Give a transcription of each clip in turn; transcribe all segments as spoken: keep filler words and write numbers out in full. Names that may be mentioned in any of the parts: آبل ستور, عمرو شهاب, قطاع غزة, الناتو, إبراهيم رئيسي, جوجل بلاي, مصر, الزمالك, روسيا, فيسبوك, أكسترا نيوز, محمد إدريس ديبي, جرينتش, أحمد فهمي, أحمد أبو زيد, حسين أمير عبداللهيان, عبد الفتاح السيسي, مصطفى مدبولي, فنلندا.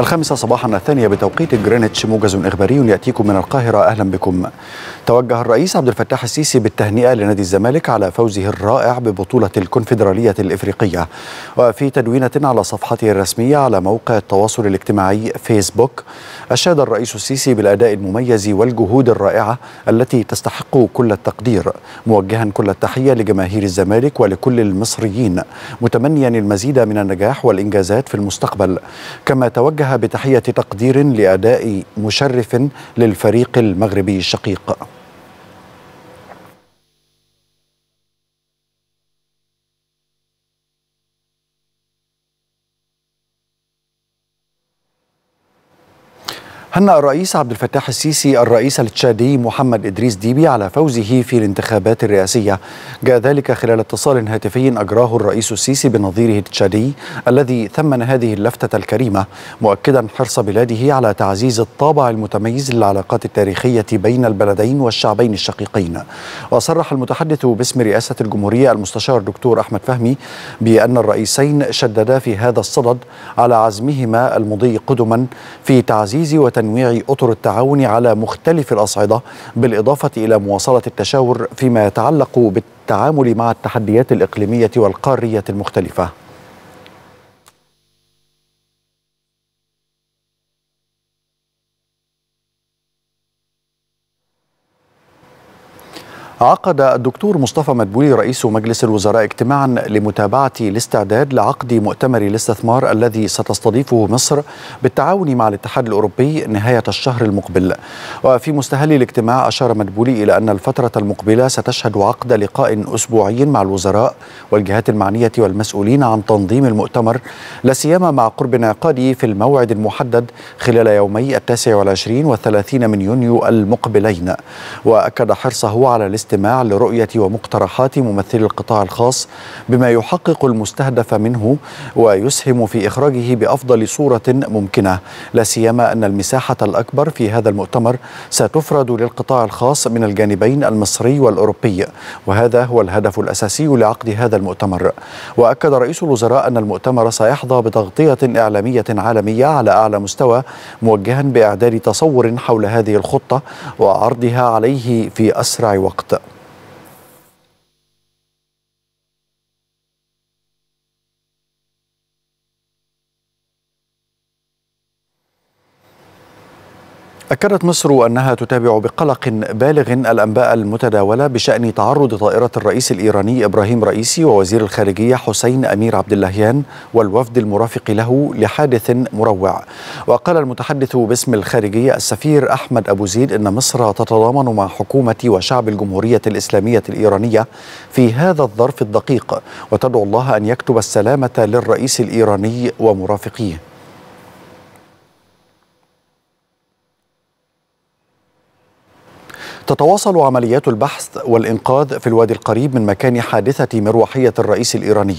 الخامسة صباحا الثانية بتوقيت جرينتش، موجز إخباري يأتيكم من القاهرة. أهلا بكم. توجه الرئيس عبد الفتاح السيسي بالتهنئة لنادي الزمالك على فوزه الرائع ببطولة الكونفدرالية الإفريقية. وفي تدوينة على صفحته الرسمية على موقع التواصل الاجتماعي فيسبوك، أشاد الرئيس السيسي بالأداء المميز والجهود الرائعة التي تستحق كل التقدير، موجها كل التحية لجماهير الزمالك ولكل المصريين، متمنيا المزيد من النجاح والإنجازات في المستقبل. كما توجه بتحية تقدير لأداء مشرف للفريق المغربي الشقيق. هنأ الرئيس عبد الفتاح السيسي الرئيس التشادي محمد إدريس ديبي على فوزه في الانتخابات الرئاسية. جاء ذلك خلال اتصال هاتفي أجراه الرئيس السيسي بنظيره التشادي الذي ثمن هذه اللفتة الكريمة، مؤكدا حرص بلاده على تعزيز الطابع المتميز للعلاقات التاريخية بين البلدين والشعبين الشقيقين. وصرح المتحدث باسم رئاسة الجمهورية المستشار الدكتور أحمد فهمي بأن الرئيسين شددا في هذا الصدد على عزمهما المضي قدما في تعزيز وتنمية تنويع أطر التعاون على مختلف الأصعدة، بالإضافة إلى مواصلة التشاور فيما يتعلق بالتعامل مع التحديات الإقليمية والقارية المختلفة. عقد الدكتور مصطفى مدبولي رئيس مجلس الوزراء اجتماعا لمتابعة الاستعداد لعقد مؤتمر الاستثمار الذي ستستضيفه مصر بالتعاون مع الاتحاد الأوروبي نهاية الشهر المقبل. وفي مستهل الاجتماع أشار مدبولي إلى أن الفترة المقبلة ستشهد عقد لقاء أسبوعي مع الوزراء والجهات المعنية والمسؤولين عن تنظيم المؤتمر، لا سيما مع قرب انعقاده في الموعد المحدد خلال يومي التاسع والعشرين والثلاثين من يونيو المقبلين. وأكد حرصه على الاستعداد الاستماع لرؤية ومقترحات ممثلي القطاع الخاص بما يحقق المستهدف منه ويسهم في إخراجه بأفضل صورة ممكنة، لا سيما أن المساحة الأكبر في هذا المؤتمر ستفرد للقطاع الخاص من الجانبين المصري والأوروبي، وهذا هو الهدف الأساسي لعقد هذا المؤتمر. وأكد رئيس الوزراء أن المؤتمر سيحظى بتغطية إعلامية عالمية على أعلى مستوى، موجها بإعداد تصور حول هذه الخطة وعرضها عليه في أسرع وقت. أكدت مصر أنها تتابع بقلق بالغ الأنباء المتداولة بشأن تعرض طائرة الرئيس الإيراني إبراهيم رئيسي ووزير الخارجية حسين أمير عبداللهيان والوفد المرافق له لحادث مروع. وقال المتحدث باسم الخارجية السفير أحمد أبو زيد إن مصر تتضامن مع حكومة وشعب الجمهورية الإسلامية الإيرانية في هذا الظرف الدقيق، وتدعو الله أن يكتب السلامة للرئيس الإيراني ومرافقيه. تتواصل عمليات البحث والإنقاذ في الوادي القريب من مكان حادثة مروحية الرئيس الإيراني.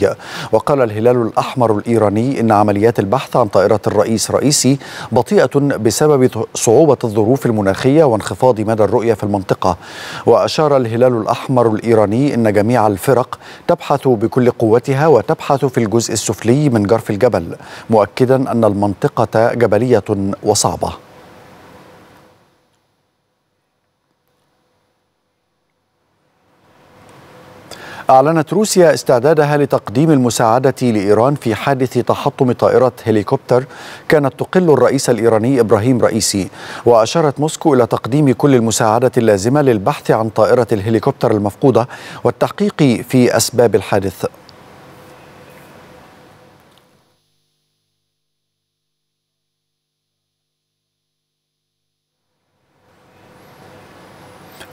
وقال الهلال الأحمر الإيراني إن عمليات البحث عن طائرة الرئيس رئيسي بطيئة بسبب صعوبة الظروف المناخية وانخفاض مدى الرؤية في المنطقة. وأشار الهلال الأحمر الإيراني إن جميع الفرق تبحث بكل قوتها وتبحث في الجزء السفلي من جرف الجبل، مؤكدا أن المنطقة جبلية وصعبة. أعلنت روسيا استعدادها لتقديم المساعدة لإيران في حادث تحطم طائرة هليكوبتر كانت تقل الرئيس الإيراني إبراهيم رئيسي. وأشارت موسكو إلى تقديم كل المساعدة اللازمة للبحث عن طائرة الهليكوبتر المفقودة والتحقيق في أسباب الحادث.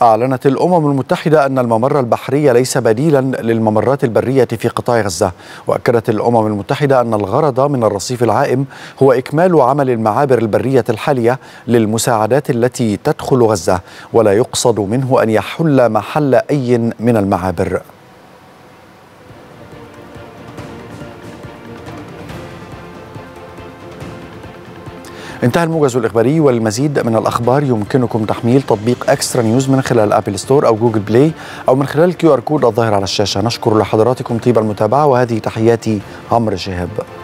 أعلنت الأمم المتحدة أن الممر البحري ليس بديلا للممرات البرية في قطاع غزة. وأكدت الأمم المتحدة أن الغرض من الرصيف العائم هو إكمال عمل المعابر البرية الحالية للمساعدات التي تدخل غزة، ولا يقصد منه أن يحل محل أي من المعابر. انتهى الموجز الإخباري، والمزيد من الأخبار يمكنكم تحميل تطبيق أكسترا نيوز من خلال آبل ستور أو جوجل بلاي أو من خلال كيو آر كود الظاهر على الشاشة. نشكر لحضراتكم طيب المتابعة، وهذه تحياتي عمرو شهاب.